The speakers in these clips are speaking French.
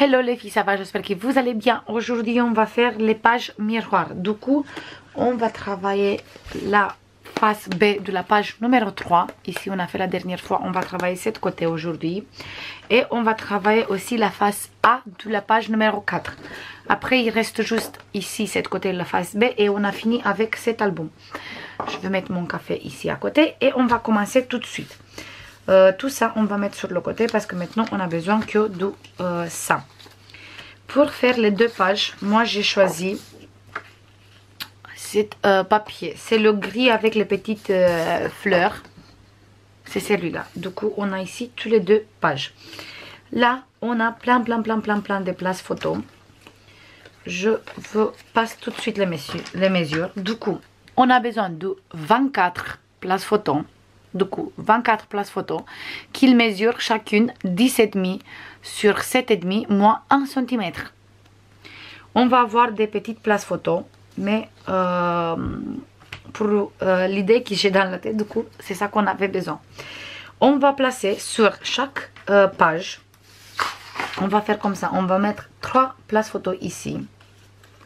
Hello les filles, ça va, j'espère que vous allez bien. Aujourd'hui on va faire les pages miroirs. Du coup on va travailler la face B de la page numéro 3. Ici on a fait la dernière fois, on va travailler cette côté aujourd'hui. Et on va travailler aussi la face A de la page numéro 4. Après il reste juste ici cette côté de la face B et on a fini avec cet album. Je vais mettre mon café ici à côté et on va commencer tout de suite. Tout ça on va mettre sur le côté parce que maintenant on a besoin que de ça. Pour faire les deux pages, moi j'ai choisi cet papier. C'est le gris avec les petites fleurs. C'est celui-là. Du coup on a ici tous les deux pages. Là on a plein de places photos. Je vous passe tout de suite les mesures. Du coup on a besoin de 24 places photos. Du coup, 24 places photos qu'ils mesurent chacune 10,5 sur 7,5 moins 1 cm. On va avoir des petites places photos, mais pour l'idée que j'ai dans la tête, du coup, c'est ça qu'on avait besoin. On va placer sur chaque page, on va faire comme ça, on va mettre 3 places photos ici,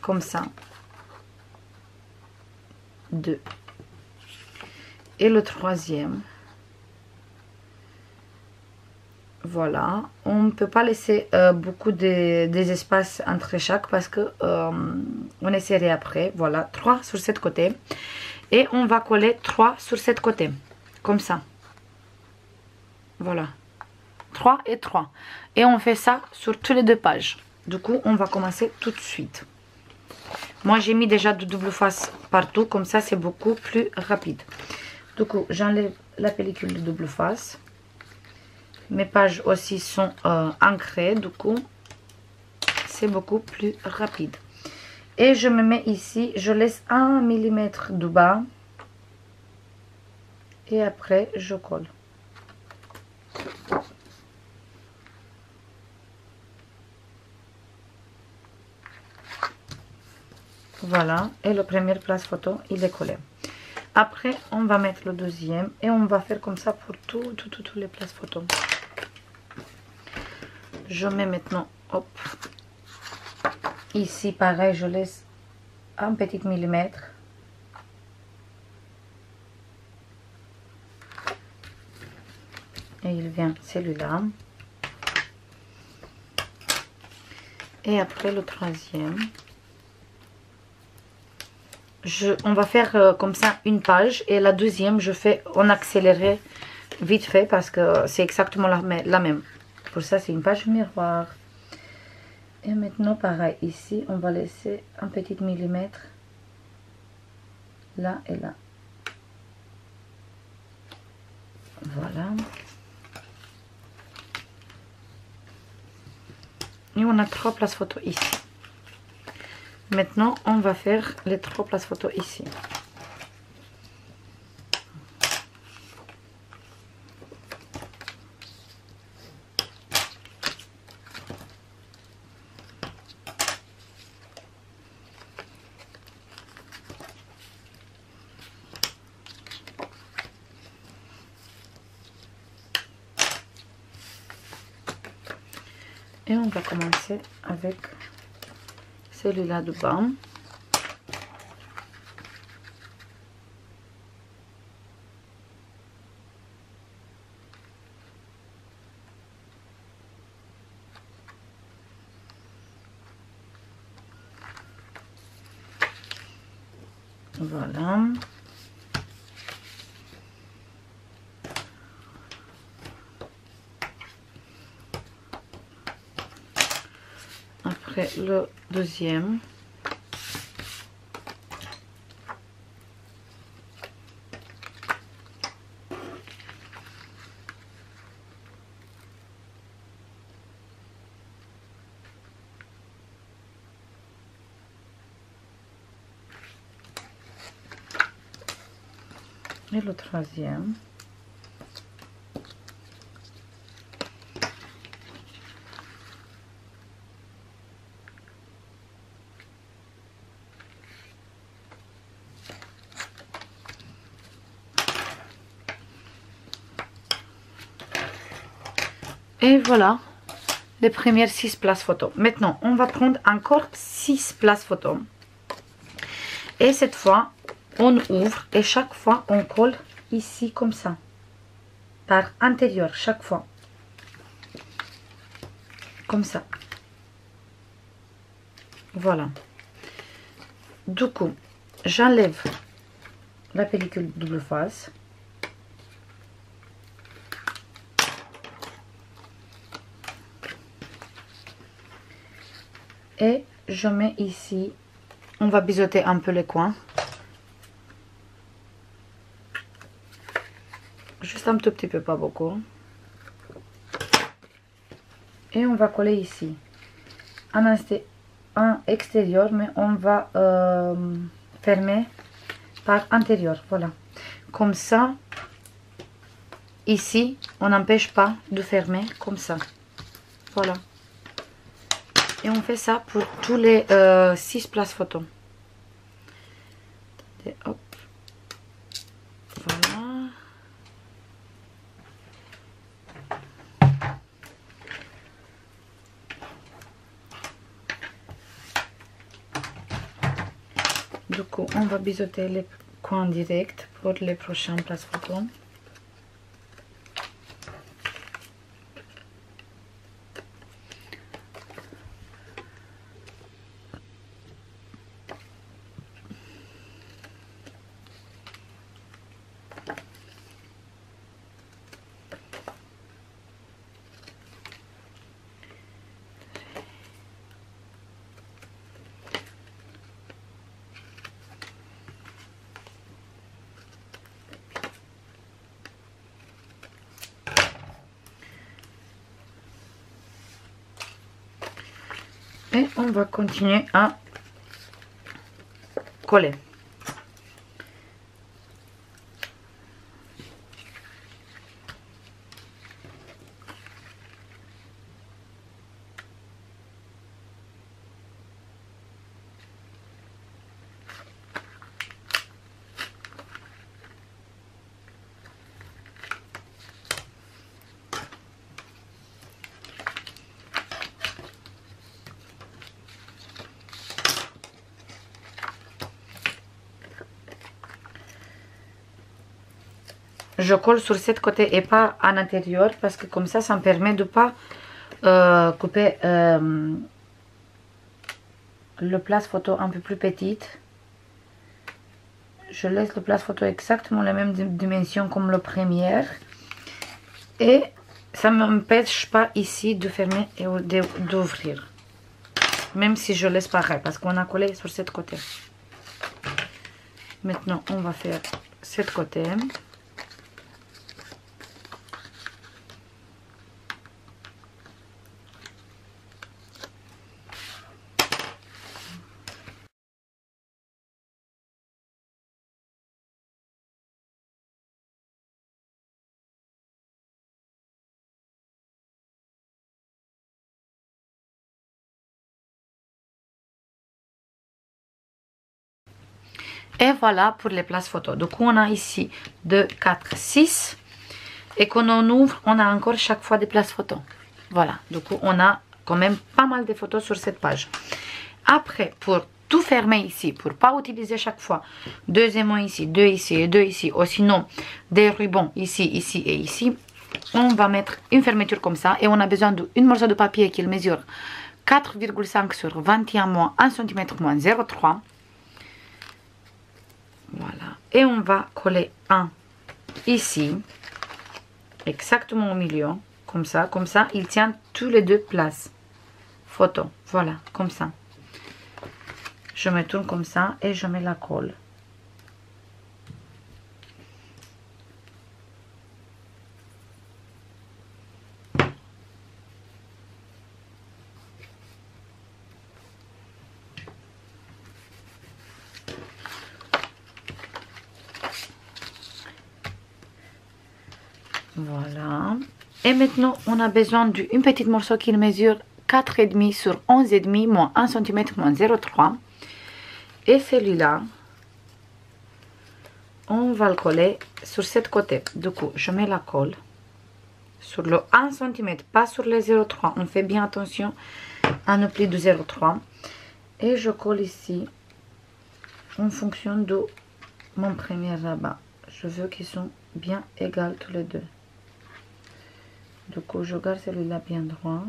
comme ça, 2. Et le troisième, voilà, on ne peut pas laisser beaucoup des espaces entre chaque parce que on essaierait après. Voilà, 3 sur cet côté et on va coller 3 sur cet côté, comme ça, voilà, 3 et 3. Et on fait ça sur toutes les deux pages. Du coup, on va commencer tout de suite. Moi, j'ai mis déjà de double face partout, comme ça, c'est beaucoup plus rapide. Du coup, j'enlève la pellicule de double face. Mes pages aussi sont ancrées, du coup, c'est beaucoup plus rapide. Et je me mets ici, je laisse 1 mm de bas. Et après, je colle. Voilà, et la première place photo, il est collé. Après, on va mettre le deuxième et on va faire comme ça pour toutes les places photos. Je mets maintenant, hop, ici pareil, je laisse un petit millimètre. Et il vient celui-là. Et après le troisième. On va faire comme ça une page et la deuxième je fais en accéléré vite fait parce que c'est exactement la même. Pour ça c'est une page miroir. Et maintenant pareil ici on va laisser un petit millimètre là et là. Voilà. Et on a 3 places photos ici. Maintenant, on va faire les 3 places photos ici. Et on va commencer avec celui-là de bas. Voilà. Après le deuxième. Et le troisième. Et voilà, les premières 6 places photo. Maintenant, on va prendre encore 6 places photo. Et cette fois, on ouvre et chaque fois, on colle ici comme ça. Par intérieur, chaque fois. Comme ça. Voilà. Du coup, j'enlève la pellicule double face. Et je mets ici, on va biseauter un peu les coins. Juste un tout petit peu, pas beaucoup. Et on va coller ici. Un extérieur, mais on va fermer par intérieur. Voilà. Comme ça, ici, on n'empêche pas de fermer comme ça. Voilà. Et on fait ça pour tous les 6 places photo. Et hop. Voilà. Du coup, on va biseauter les coins directs pour les prochaines places photo. Et on va continuer à coller. Je colle sur cet côté et pas à l'intérieur parce que comme ça, ça me permet de ne pas couper le place photo un peu plus petite. Je laisse le place photo exactement la même dimension comme le premier. Et ça ne m'empêche pas ici de fermer et d'ouvrir. Même si je laisse pareil parce qu'on a collé sur cet côté. Maintenant, on va faire cet côté. Et voilà pour les places photos. Donc on a ici 2, 4, 6. Et quand on ouvre, on a encore chaque fois des places photos. Voilà. Du coup, on a quand même pas mal de photos sur cette page. Après, pour tout fermer ici, pour ne pas utiliser chaque fois, 2 aimants ici, 2 ici et 2 ici. Ou sinon, des rubans ici, ici et ici. On va mettre une fermeture comme ça. Et on a besoin d'une morceau de papier qui mesure 4,5 sur 21 moins 1 cm moins 0,3. Voilà, et on va coller un ici, exactement au milieu, comme ça, il tient tous les deux places photo, voilà, comme ça. Je me tourne comme ça et je mets la colle. Voilà. Et maintenant, on a besoin d'une petite morceau qui mesure 4,5 sur 11,5 moins 1 cm moins 0,3. Et celui-là, on va le coller sur cet côté. Du coup, je mets la colle. sur le 1 cm, pas sur les 0,3. On fait bien attention à nos plis de 0,3. Et je colle ici en fonction de mon premier rabat. Je veux qu'ils sont bien égales tous les deux. Du coup, je garde celui-là bien droit.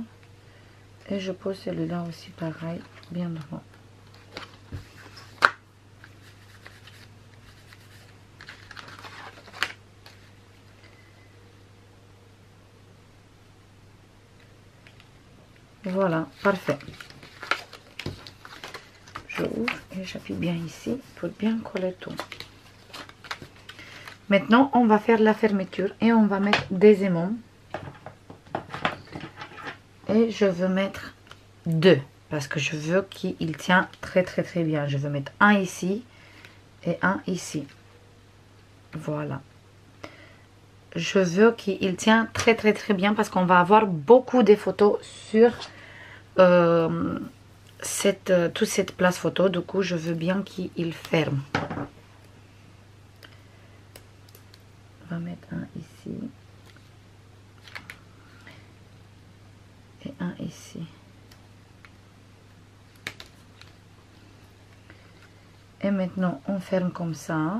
Et je pose celui-là aussi pareil, bien droit. Voilà, parfait. Je ouvre et j'appuie bien ici pour bien coller tout. Maintenant, on va faire la fermeture et on va mettre des aimants. Et je veux mettre 2 parce que je veux qu'il tient très bien. Je veux mettre un ici et un ici. Voilà. Je veux qu'il tient très bien parce qu'on va avoir beaucoup de photos sur toute cette place photo. Du coup, je veux bien qu'il ferme. On va mettre un ici. Et un ici. Et maintenant, on ferme comme ça.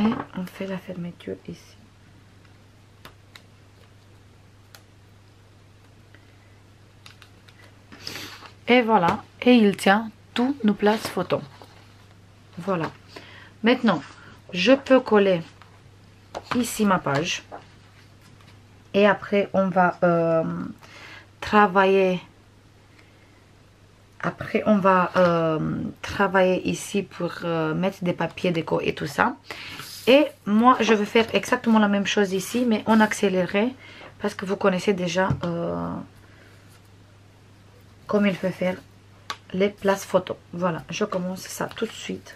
Et on fait la fermeture ici. Et voilà, et il tient tous nos places photos. Voilà. Maintenant, je peux coller ici ma page. Et après, on va travailler. Après, on va travailler ici pour mettre des papiers déco et tout ça. Et moi, je vais faire exactement la même chose ici, mais en accéléré. Parce que vous connaissez déjà... comme il faut faire les places photos. Voilà, je commence ça tout de suite.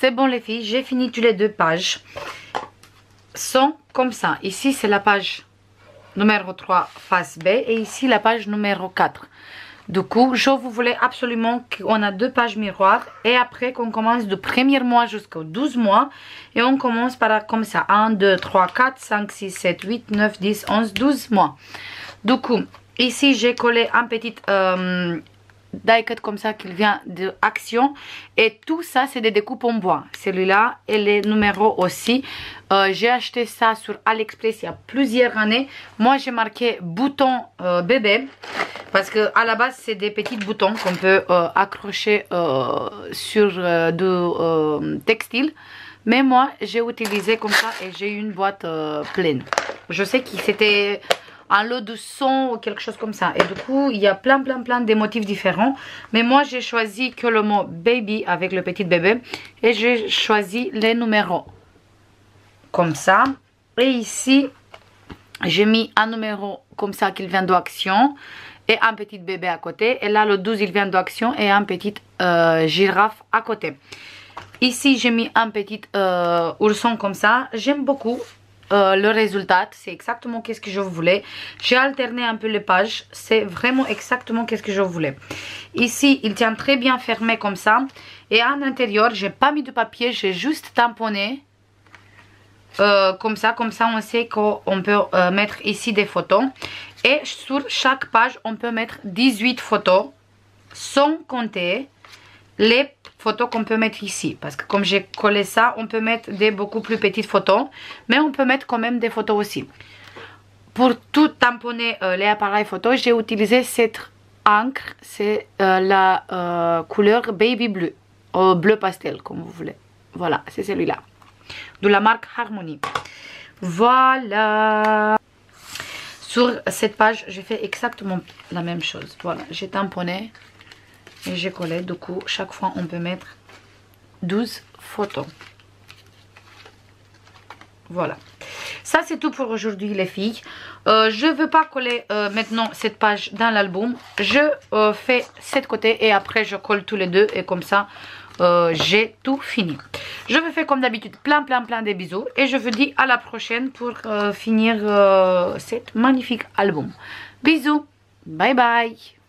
C'est bon les filles, j'ai fini toutes les deux pages. Sont comme ça. Ici c'est la page numéro 3 face B et ici la page numéro 4. Du coup, je vous voulais absolument qu'on a deux pages miroirs et après qu'on commence du 1er mois jusqu'au 12 mois et on commence par comme ça 1, 2, 3, 4, 5, 6, 7, 8, 9, 10, 11, 12 mois. Du coup, ici j'ai collé un petit die-cut comme ça qu'il vient de Action et tout ça c'est des découpes en bois. Celui-là et les numéros aussi. J'ai acheté ça sur AliExpress il y a plusieurs années. Moi j'ai marqué bouton bébé parce que à la base c'est des petits boutons qu'on peut accrocher sur du textile. Mais moi j'ai utilisé comme ça et j'ai eu une boîte pleine. Je sais que c'était un lot de son ou quelque chose comme ça. Et du coup, il y a plein de motifs différents. Mais moi, j'ai choisi que le mot baby avec le petit bébé. Et j'ai choisi les numéros. Comme ça. Et ici, j'ai mis un numéro comme ça qu'il vient d'Action. Et un petit bébé à côté. Et là, le 12, il vient d'Action. Et un petit girafe à côté. Ici, j'ai mis un petit ourson comme ça. J'aime beaucoup. Le résultat, c'est exactement qu'est-ce que je voulais. J'ai alterné un peu les pages. C'est vraiment exactement qu'est-ce que je voulais. Ici, il tient très bien fermé comme ça. Et à l'intérieur, j'ai pas mis de papier. J'ai juste tamponné. Comme ça, on sait qu'on peut mettre ici des photos. Et sur chaque page, on peut mettre 18 photos. Sans compter les photos qu'on peut mettre ici, parce que comme j'ai collé ça, on peut mettre des beaucoup plus petites photos, mais on peut mettre quand même des photos aussi. Pour tout tamponner les appareils photos, j'ai utilisé cette encre, c'est la couleur baby bleu, bleu pastel comme vous voulez. Voilà, c'est celui-là, de la marque Harmony. Voilà. Sur cette page, j'ai fait exactement la même chose. Voilà, j'ai tamponné. Et j'ai collé, du coup, chaque fois on peut mettre 12 photos. Voilà. Ça c'est tout pour aujourd'hui les filles. Je ne veux pas coller maintenant cette page dans l'album. Je fais cette côté et après je colle tous les deux et comme ça j'ai tout fini. Je vous fais comme d'habitude plein de bisous. Et je vous dis à la prochaine pour finir cette magnifique album. Bisous, bye bye.